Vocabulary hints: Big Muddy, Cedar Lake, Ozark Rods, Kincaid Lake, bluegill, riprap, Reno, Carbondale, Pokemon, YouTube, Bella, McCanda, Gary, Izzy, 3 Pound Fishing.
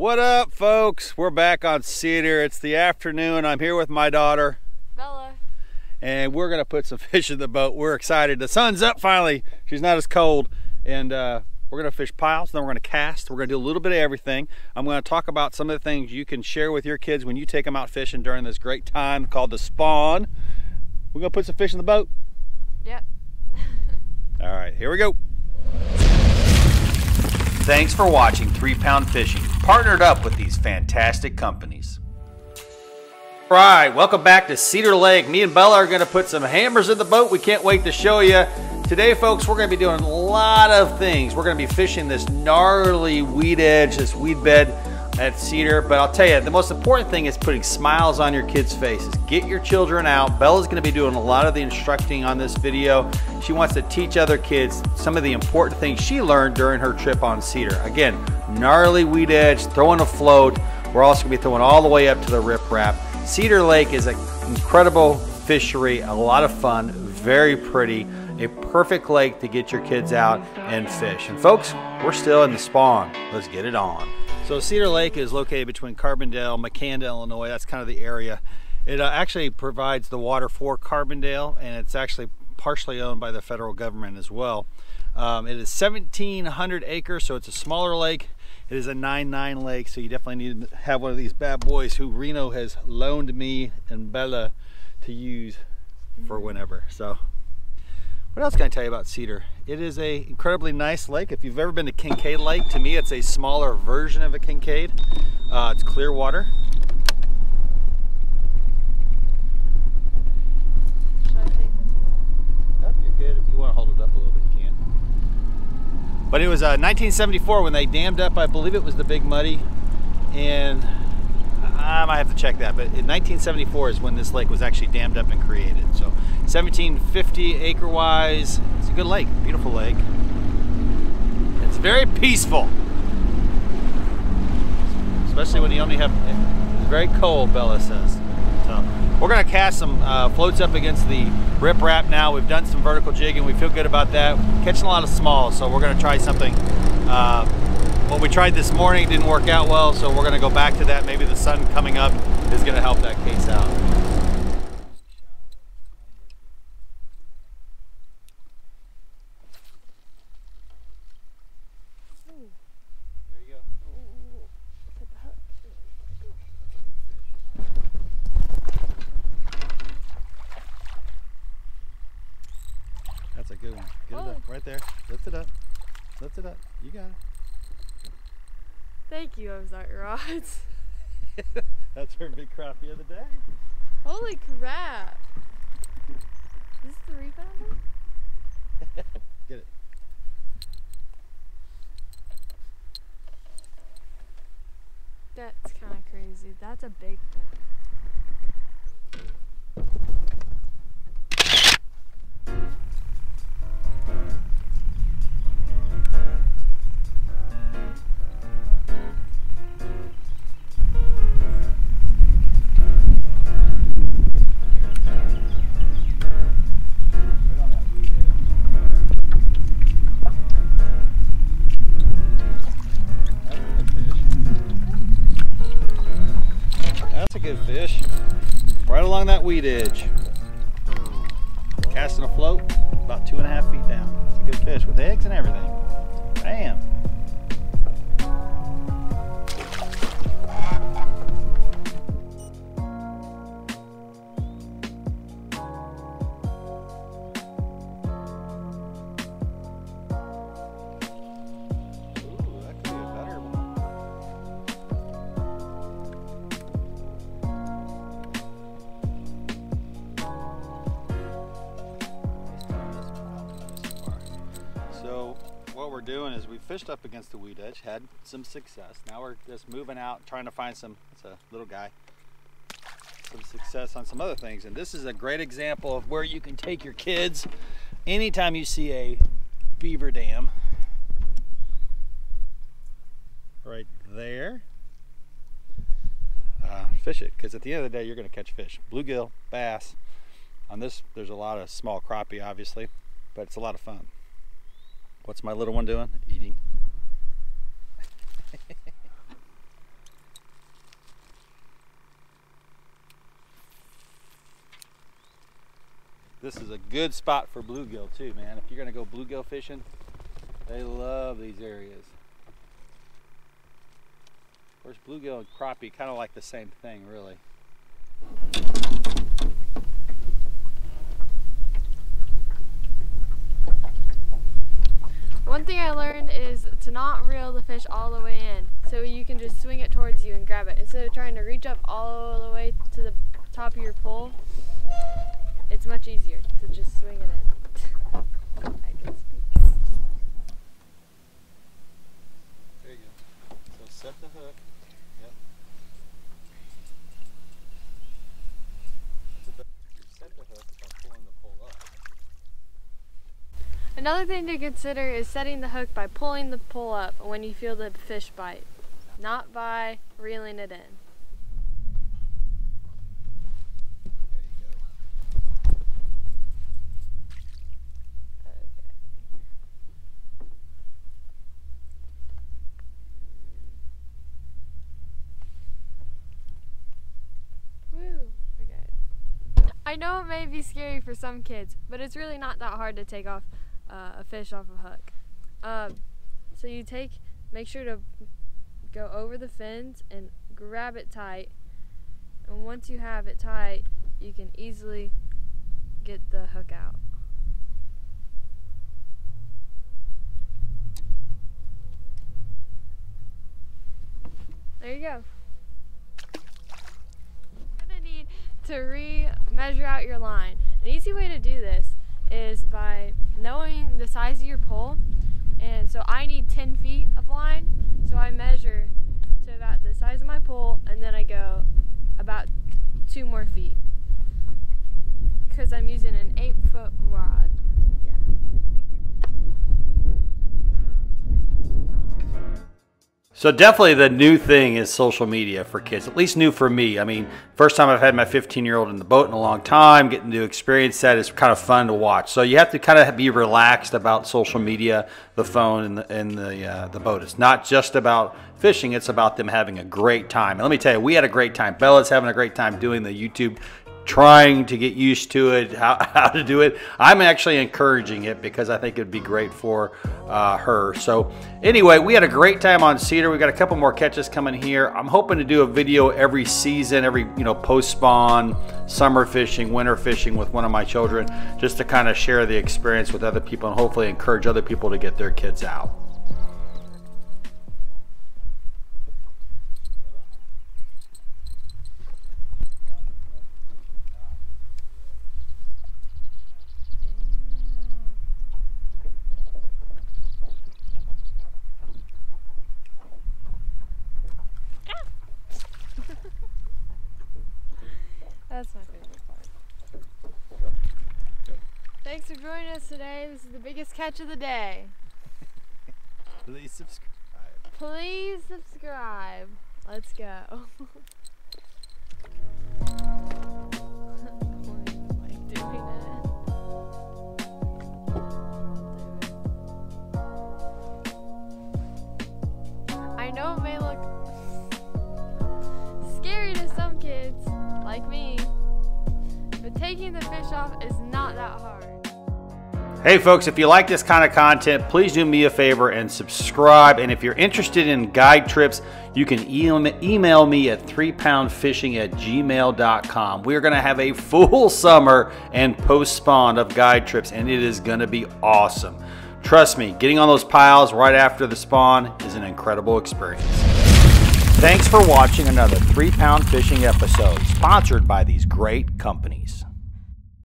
What up, folks? We're back on Cedar. It's the afternoon. I'm here with my daughter, Bella. And we're gonna put some fish in the boat. We're excited. The sun's up finally. She's not as cold. And we're gonna fish piles, then we're gonna cast. We're gonna do a little bit of everything. I'm gonna talk about some of the things you can share with your kids when you take them out fishing during this great time called the spawn. We're gonna put some fish in the boat. Yep. All right, here we go. Thanks for watching 3 Pound Fishing, partnered up with these fantastic companies. All right, welcome back to Cedar Lake. Me and Bella are gonna put some hammers in the boat. We can't wait to show you. Today, folks, we're gonna be doing a lot of things. We're gonna be fishing this gnarly weed edge, this weed bed at Cedar. But I'll tell you, the most important thing is putting smiles on your kids' faces. Get your children out. Bella's gonna be doing a lot of the instructing on this video. She wants to teach other kids some of the important things she learned during her trip on Cedar. Again, gnarly weed edge, throwing a float. We're also gonna be throwing all the way up to the riprap. Cedar Lake is an incredible fishery, a lot of fun, very pretty, a perfect lake to get your kids out and fish. And folks, we're still in the spawn. Let's get it on. So Cedar Lake is located between Carbondale, McCanda, Illinois. That's kind of the area. It actually provides the water for Carbondale, and it's actually partially owned by the federal government as well. It is 1,700 acres, so it's a smaller lake. It is a 9.9 lake, so you definitely need to have one of these bad boys who Reno has loaned me and Bella to use for whenever. So what else can I tell you about Cedar? It is an incredibly nice lake. If you've ever been to Kincaid Lake, to me it's a smaller version of a Kincaid. It's clear water. Should I take this one? Oh, you're good. If you want to hold it up a little bit, you can. But it was 1974 when they dammed up, I believe it was the Big Muddy. And I might have to check that, but in 1974 is when this lake was actually dammed up and created. So 1750 acre wise, it's a good lake, beautiful lake. It's very peaceful, especially when you only have, it's very cold, Bella says. So we're gonna cast some floats up against the riprap now. We've done some vertical jigging, we feel good about that. Catching a lot of smalls, so we're gonna try something. What we tried this morning didn't work out well, so we're gonna go back to that. Maybe the sun coming up is gonna help that case out. Ooh. There you go. Ooh. Put the hook. That's a good one. Get it up, right there. Lift it up. Lift it up. You got it. Thank you, Ozark Rods. That's her big crappie of the day. Holy crap. Is this the 3-pounder? Get it. That's kind of crazy. That's a big one. Fish right along that weed edge. Casting a float about 2.5 feet down. That's a good fish with eggs and everything. Bam. Doing is we fished up against the weed edge, had some success. Now we're just moving out, trying to find some, it's a little guy, some success on some other things. And this is a great example of where you can take your kids anytime you see a beaver dam. Right there. Fish it, because at the end of the day, you're going to catch fish. Bluegill, bass. On this, there's a lot of small crappie, obviously, but it's a lot of fun. What's my little one doing? Eating. This is a good spot for bluegill too, man. If you're gonna go bluegill fishing, they love these areas. Of course, bluegill and crappie kind of like the same thing, really. One thing I learned is to not reel the fish all the way in, so you can just swing it towards you and grab it. Instead of trying to reach up all the way to the top of your pole, it's much easier to just swing it in. I can speak. There you go. So set the hook. Yep. You set the hook by pulling the pole up. Another thing to consider is setting the hook by pulling the pole up when you feel the fish bite, not by reeling it in. I know it may be scary for some kids, but it's really not that hard to take off a fish off a hook. So you make sure to go over the fins and grab it tight. And once you have it tight, you can easily get the hook out. There you go. To re-measure out your line. An easy way to do this is by knowing the size of your pole. And so I need 10 feet of line, so I measure to about the size of my pole, and then I go about 2 more feet because I'm using an 8-foot rod. Yeah. So definitely the new thing is social media for kids, at least new for me. I mean, first time I've had my 15-year-old in the boat in a long time, getting to experience that is kind of fun to watch. So you have to kind of be relaxed about social media, the phone, and the boat. It's not just about fishing, it's about them having a great time. And let me tell you, we had a great time. Bella's having a great time doing the YouTube, trying to get used to it, how to do it. I'm actually encouraging it because I think it'd be great for her. So anyway, we had a great time on Cedar. We got a couple more catches coming here. I'm hoping to do a video every season, every, you know, post spawn, summer fishing, winter fishing with one of my children, just to kind of share the experience with other people and hopefully encourage other people to get their kids out. That's my favorite part. Thanks for joining us today. This is the biggest catch of the day. Please subscribe. Please subscribe. Let's go. I know it may look scary to some kids, like me, but taking the fish off is not that hard. Hey folks, if you like this kind of content, please do me a favor and subscribe. And if you're interested in guide trips, you can email me at 3poundfishing@gmail.com. We're going to have a full summer and post-spawn of guide trips, and it is going to be awesome. Trust me, getting on those piles right after the spawn is an incredible experience. Thanks for watching another 3 Pound Fishing episode, sponsored by these great companies.